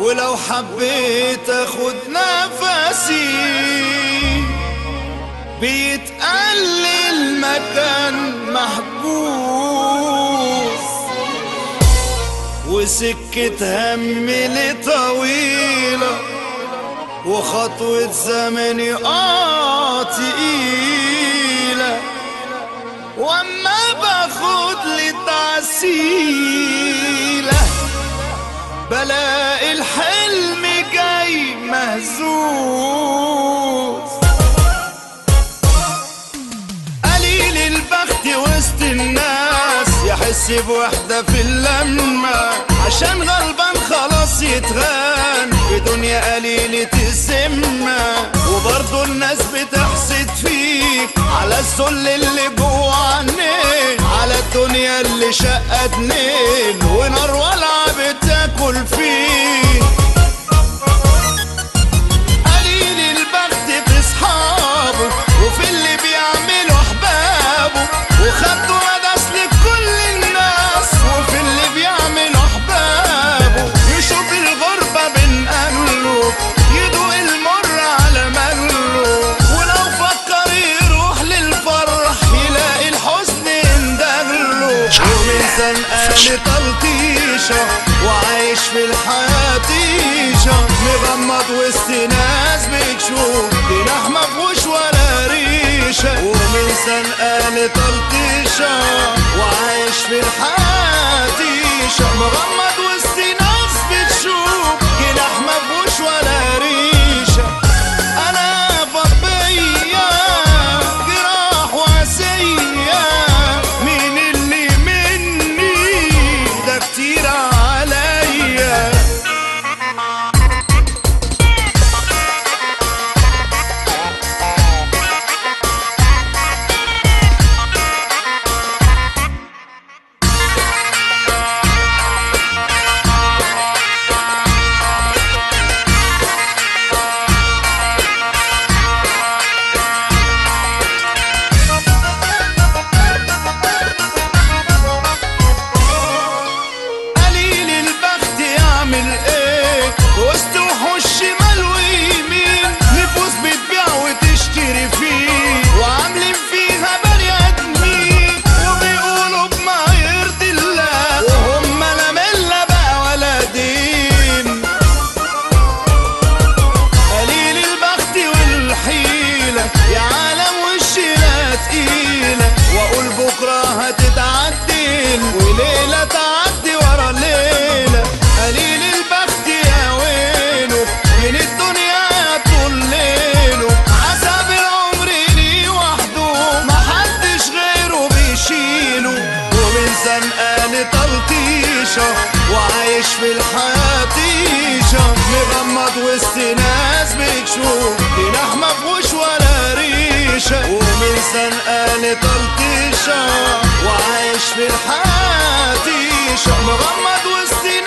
ولو حبيت اخد نفسي بيتقلل مكان محبوس وسكة همي طويلة وخطوة زمني تقيلة واما باخد لتعسيلة بلاقي الحلم جاي مهزوز. قليل البخت وسط الناس يحس بوحدة في اللمة عشان غلبان خلاص يتغان في دنيا قليلة السمة وبرضه الناس بتحسد فيك على الذل اللي جوه عينيك على الدنيا اللي شقة اتنين ونار ولعة بتاكل فيه. قليل البخت في اصحابه وفي اللي بيعملوا احبابه وخدوا مداس لكل الناس وفي اللي بيعملوا احبابه يشوف الغربة بين اهله يدوق المر على ماله ولو فكر يروح للفرح يلاقي الحزن اندهله ومن زنقان طلطيشة وعايش في الحياة تيشة مغمض وسط ناس بتشوف جناح مفهوش ولا ريشة ومن زنقان طلطيشة وعايش في الحياة تيشة مغمض وسط ناس بتشوف جناح مفهوش ولا ريشة. أنا فضية جراح واسية مين اللي مني ده كتير وليلة تعدي ورا الليلة. قليل البخت يا ويله من الدنيا طول ليله عذاب العمر ليه وحده محدش غيره بيشيله ومن زنقان طلطيشة وعايش في الحياة تيشة مغمض وسط ناس بتشوف جناح مفهوش ولا ريشة ومن زنقان طلطيشة وعايش في الحياة تيشة مغمض وسط